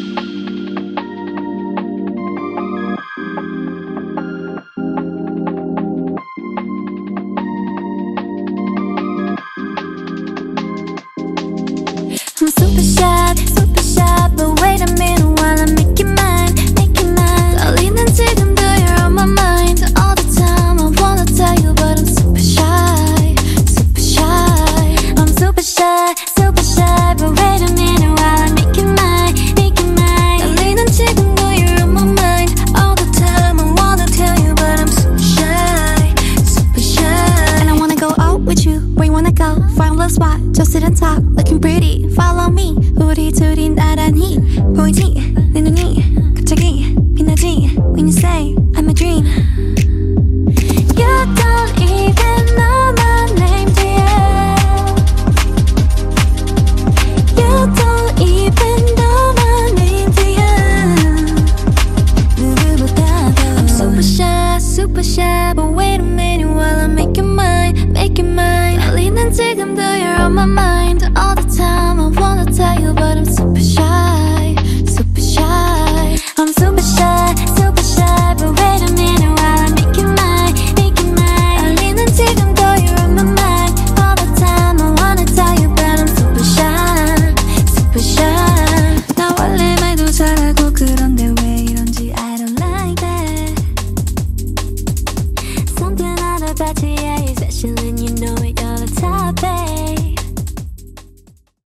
I'm super shy, but wait a minute while I make you mine, make you mine. Darling, and take them though you're on my mind all the time. I wanna tell you, but I'm super shy, super shy. I'm super shy, but wait a minute while I make you mine, make you mine. Darling, and take them though you're on my mind all the time. I wanna tell you, but I'm super shy, super shy. And I wanna go out with you, where you wanna go? Find a little spot, just sit and talk, looking pretty. Follow me, 우리 둘이 나란히 보이지? 내 눈이 갑자기 빛나지? When you say I'm a dream. You don't even know my name, dear. You don't even know my name, dear. 누구보다 더 I'm super shy, super shy, but wait a minute while I make you mine, make you mine. 달리는 지금도 you're on my mind all the time. I wanna tell you, but I'm super shy.